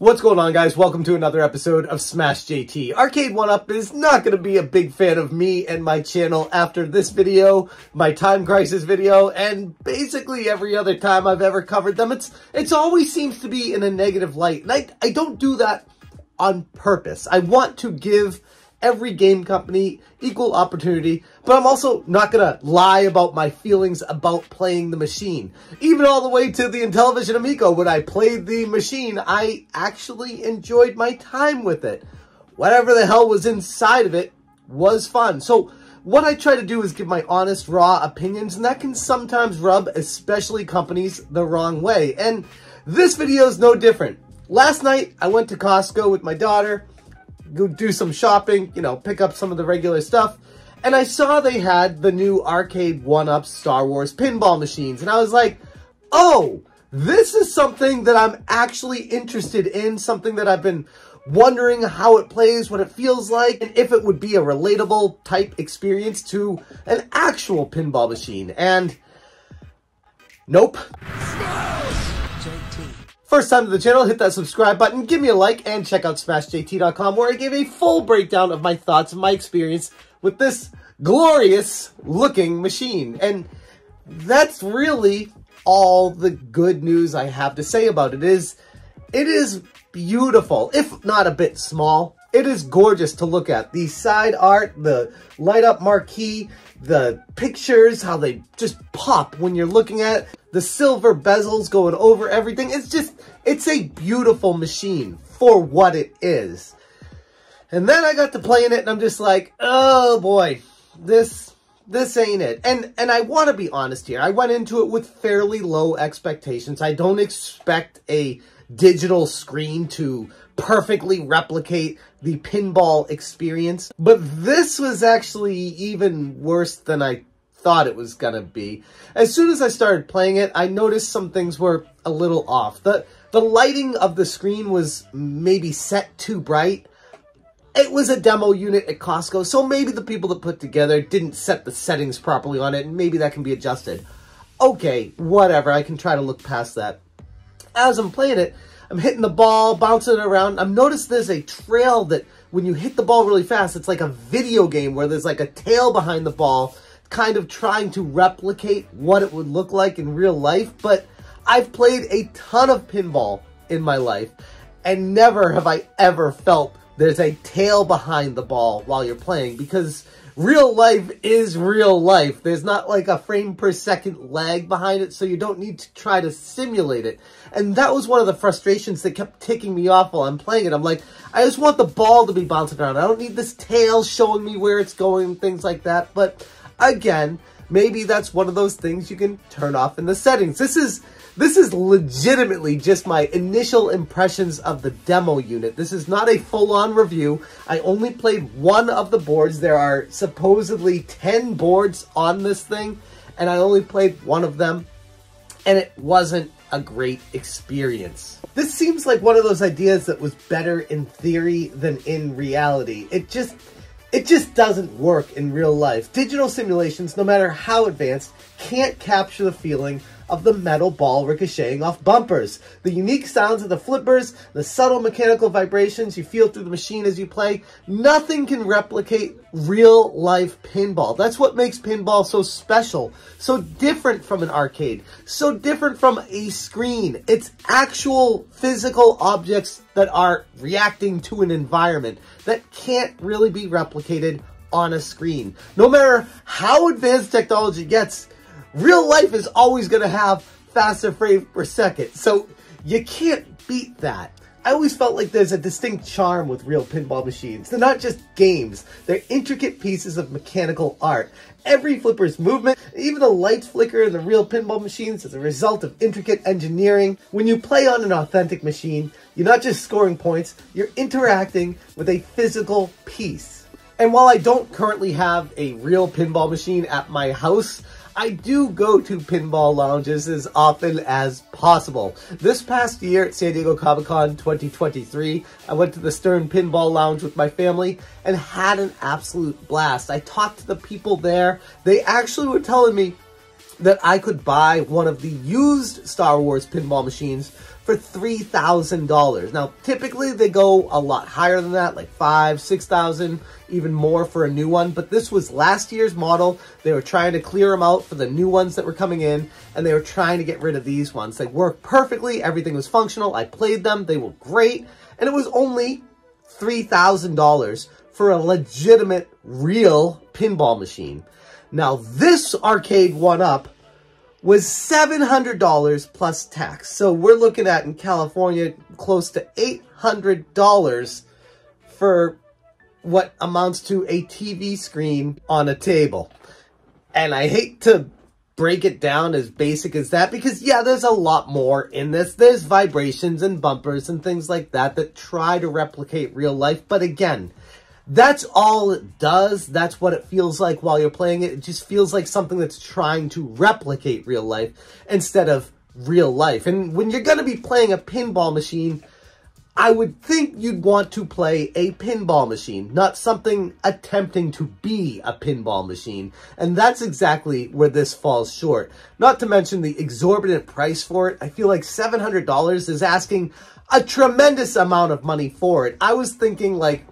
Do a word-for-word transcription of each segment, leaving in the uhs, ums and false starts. What's going on, guys? Welcome to another episode of Smash J T. Arcade one up is not going to be a big fan of me and my channel after this video, my Time Crisis video, and basically every other time I've ever covered them. It's it's always seems to be in a negative light, and I, I don't do that on purpose. I want to give every game company equal opportunity, but I'm also not gonna lie about my feelings about playing the machine. Even all the way to the Intellivision Amico, when I played the machine, I actually enjoyed my time with it. Whatever the hell was inside of it was fun. So what I try to do is give my honest, raw opinions, and that can sometimes rub especially companies the wrong way. And this video is no different. Last night, I went to Costco with my daughter, go do some shopping, you know, pick up some of the regular stuff. And I saw they had the new Arcade one up Star Wars pinball machines. And I was like, oh, this is something that I'm actually interested in, something that I've been wondering how it plays, what it feels like, and if it would be a relatable type experience to an actual pinball machine. And nope. First time to the channel, hit that subscribe button, give me a like, and check out Smash J T dot com, where I gave a full breakdown of my thoughts and my experience with this glorious looking machine. And that's really all the good news I have to say about it. Is it is beautiful, if not a bit small. It is gorgeous to look at. The side art, the light up marquee, the pictures, how they just pop when you're looking at it. The silver bezels going over everything. It's just, it's a beautiful machine for what it is. And then I got to playing it and I'm just like, oh boy, this, this ain't it. And, and I want to be honest here. I went into it with fairly low expectations. I don't expect a digital screen to perfectly replicate the pinball experience. But this was actually even worse than I thought it was gonna be. As soon as I started playing it, I noticed some things were a little off. The the lighting of the screen was maybe set too bright. It was a demo unit at Costco, so maybe the people that put together didn't set the settings properly on it, and maybe that can be adjusted. Okay, whatever, I can try to look past that. As I'm playing it, I'm hitting the ball, bouncing it around. I've noticed there's a trail that when you hit the ball really fast, it's like a video game where there's like a tail behind the ball, kind of trying to replicate what it would look like in real life. But I've played a ton of pinball in my life, and never have I ever felt there's a tail behind the ball while you're playing, because real life is real life. There's not like a frame per second lag behind it, so you don't need to try to simulate it. And that was one of the frustrations that kept ticking me off while I'm playing it. I'm like, I just want the ball to be bouncing around. I don't need this tail showing me where it's going and things like that. But again, maybe that's one of those things you can turn off in the settings. This is this is legitimately just my initial impressions of the demo unit. This is not a full-on review. I only played one of the boards. There are supposedly ten boards on this thing, and I only played one of them, and it wasn't a great experience. This seems like one of those ideas that was better in theory than in reality. It just... It just doesn't work in real life. Digital simulations, no matter how advanced, can't capture the feeling of the metal ball ricocheting off bumpers, the unique sounds of the flippers, the subtle mechanical vibrations you feel through the machine as you play. Nothing can replicate real life pinball. That's what makes pinball so special, so different from an arcade, so different from a screen. It's actual physical objects that are reacting to an environment that can't really be replicated on a screen. No matter how advanced technology gets, real life is always going to have faster frames per second, so you can't beat that. I always felt like there's a distinct charm with real pinball machines. They're not just games, they're intricate pieces of mechanical art. Every flipper's movement, even the lights flicker in the real pinball machines, is a result of intricate engineering. When you play on an authentic machine, you're not just scoring points, you're interacting with a physical piece. And while I don't currently have a real pinball machine at my house, I do go to pinball lounges as often as possible. This past year at San Diego Comic-Con twenty twenty-three, I went to the Stern Pinball Lounge with my family and had an absolute blast. I talked to the people there. They actually were telling me that I could buy one of the used Star Wars pinball machines for three thousand dollars. Now, typically they go a lot higher than that, like five, six thousand, even more for a new one. But this was last year's model. They were trying to clear them out for the new ones that were coming in, and they were trying to get rid of these ones. They worked perfectly. Everything was functional. I played them. They were great. And it was only three thousand dollars for a legitimate, real pinball machine. Now, this Arcade one up was seven hundred dollars plus tax. So we're looking at, in California, close to eight hundred dollars for what amounts to a T V screen on a table. And I hate to break it down as basic as that, because yeah, there's a lot more in this. There's vibrations and bumpers and things like that that try to replicate real life. But again, that's all it does. That's what it feels like while you're playing it. It just feels like something that's trying to replicate real life instead of real life. And when you're going to be playing a pinball machine, I would think you'd want to play a pinball machine, not something attempting to be a pinball machine. And that's exactly where this falls short. Not to mention the exorbitant price for it. I feel like seven hundred dollars is asking a tremendous amount of money for it. I was thinking, like,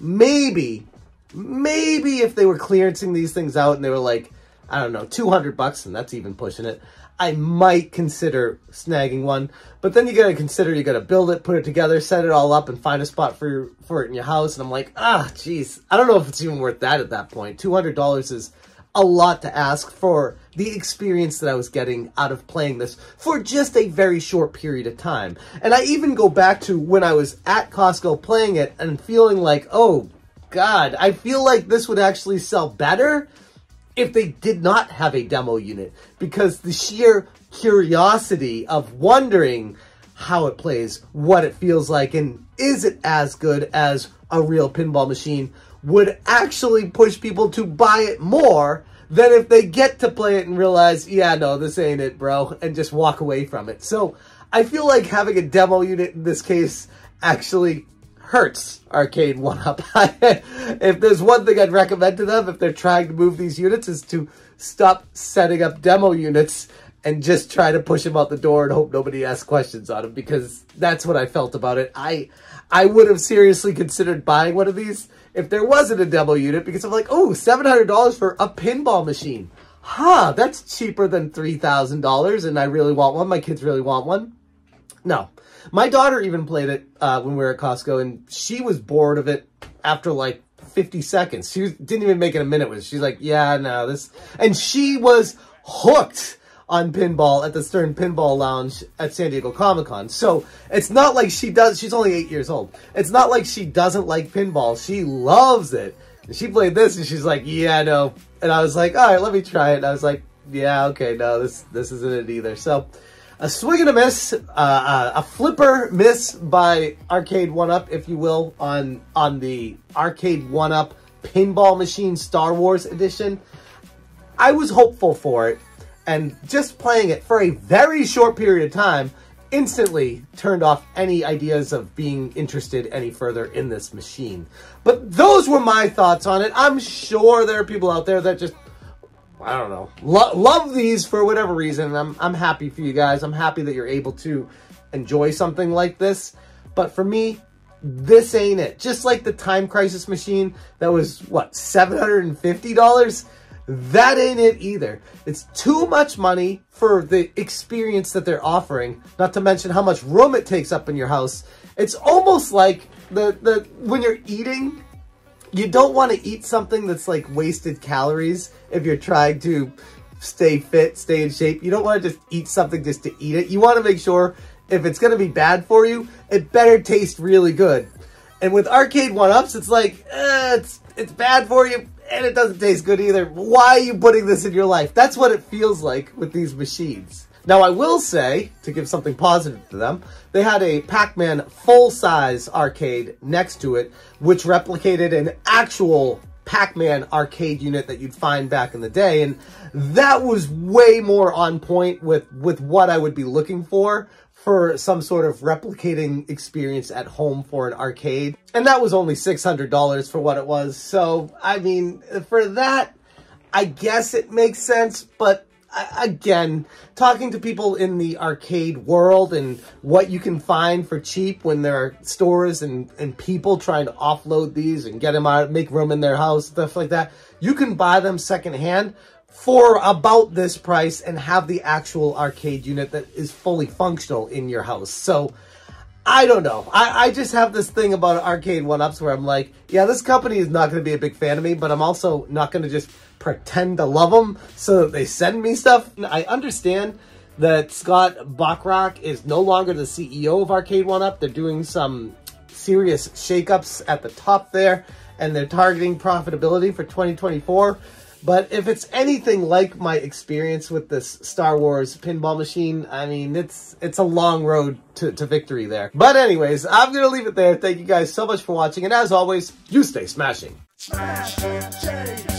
Maybe, maybe if they were clearancing these things out and they were like, I don't know, two hundred bucks, and that's even pushing it, I might consider snagging one. But then you got to consider, you got to build it, put it together, set it all up, and find a spot for, your, for it in your house. And I'm like, ah, geez, I don't know if it's even worth that at that point. two hundred dollars is a lot to ask for the experience that I was getting out of playing this for just a very short period of time. And I even go back to when I was at Costco playing it and feeling like, oh God, I feel like this would actually sell better if they did not have a demo unit, because the sheer curiosity of wondering how it plays, what it feels like, and is it as good as a real pinball machine would actually push people to buy it more than if they get to play it and realize, yeah, no, this ain't it, bro, and just walk away from it. So I feel like having a demo unit in this case actually hurts Arcade one up. If there's one thing I'd recommend to them if they're trying to move these units, is to stop setting up demo units and just try to push them out the door and hope nobody asks questions on them, because that's what I felt about it. I I would have seriously considered buying one of these if there wasn't a demo unit, because I'm like, oh, seven hundred dollars for a pinball machine. Huh, that's cheaper than three thousand dollars, and I really want one. My kids really want one. No. My daughter even played it uh, when we were at Costco, and she was bored of it after, like, fifty seconds. She was, didn't even make it a minute with it. She's like, yeah, no, this... And she was hooked on pinball at the Stern Pinball Lounge at San Diego Comic-Con. So it's not like she does, she's only eight years old. It's not like she doesn't like pinball. She loves it. And she played this and she's like, yeah, no. And I was like, all right, let me try it. And I was like, yeah, okay, no, this, this isn't it either. So a swing and a miss, uh, uh, a flipper miss by Arcade one up, if you will, on, on the Arcade one up Pinball Machine Star Wars edition. I was hopeful for it. And just playing it for a very short period of time instantly turned off any ideas of being interested any further in this machine. But those were my thoughts on it. I'm sure there are people out there that just, I don't know, lo love these for whatever reason. I'm, I'm happy for you guys. I'm happy that you're able to enjoy something like this. But for me, this ain't it. Just like the Time Crisis machine that was, what, seven hundred fifty dollars? That ain't it either. It's too much money for the experience that they're offering, not to mention how much room it takes up in your house. It's almost like the, the when you're eating, you don't want to eat something that's like wasted calories if you're trying to stay fit, stay in shape. You don't want to just eat something just to eat it. You want to make sure if it's going to be bad for you, it better taste really good. And with Arcade one ups, it's like, eh, it's, it's bad for you, and it doesn't taste good either. Why are you putting this in your life? That's what it feels like with these machines. Now, I will say, to give something positive to them, they had a Pac-Man full-size arcade next to it, which replicated an actual Pac-Man arcade unit that you'd find back in the day. And that was way more on point with, with what I would be looking for for some sort of replicating experience at home for an arcade. And that was only six hundred dollars for what it was. So, I mean, for that, I guess it makes sense, but again, talking to people in the arcade world and what you can find for cheap when there are stores and, and people trying to offload these and get them out, make room in their house, stuff like that. You can buy them secondhand for about this price and have the actual arcade unit that is fully functional in your house. So I don't know. I, I just have this thing about Arcade one ups where I'm like, yeah, this company is not going to be a big fan of me, but I'm also not going to just pretend to love them so that they send me stuff. I understand that Scott Buckrock is no longer the C E O of Arcade one up. They're doing some serious shakeups at the top there, and they're targeting profitability for twenty twenty-four. But if it's anything like my experience with this Star Wars pinball machine, I mean, it's it's a long road to, to victory there. But anyways, I'm going to leave it there. Thank you guys so much for watching. And as always, you stay smashing. Smash,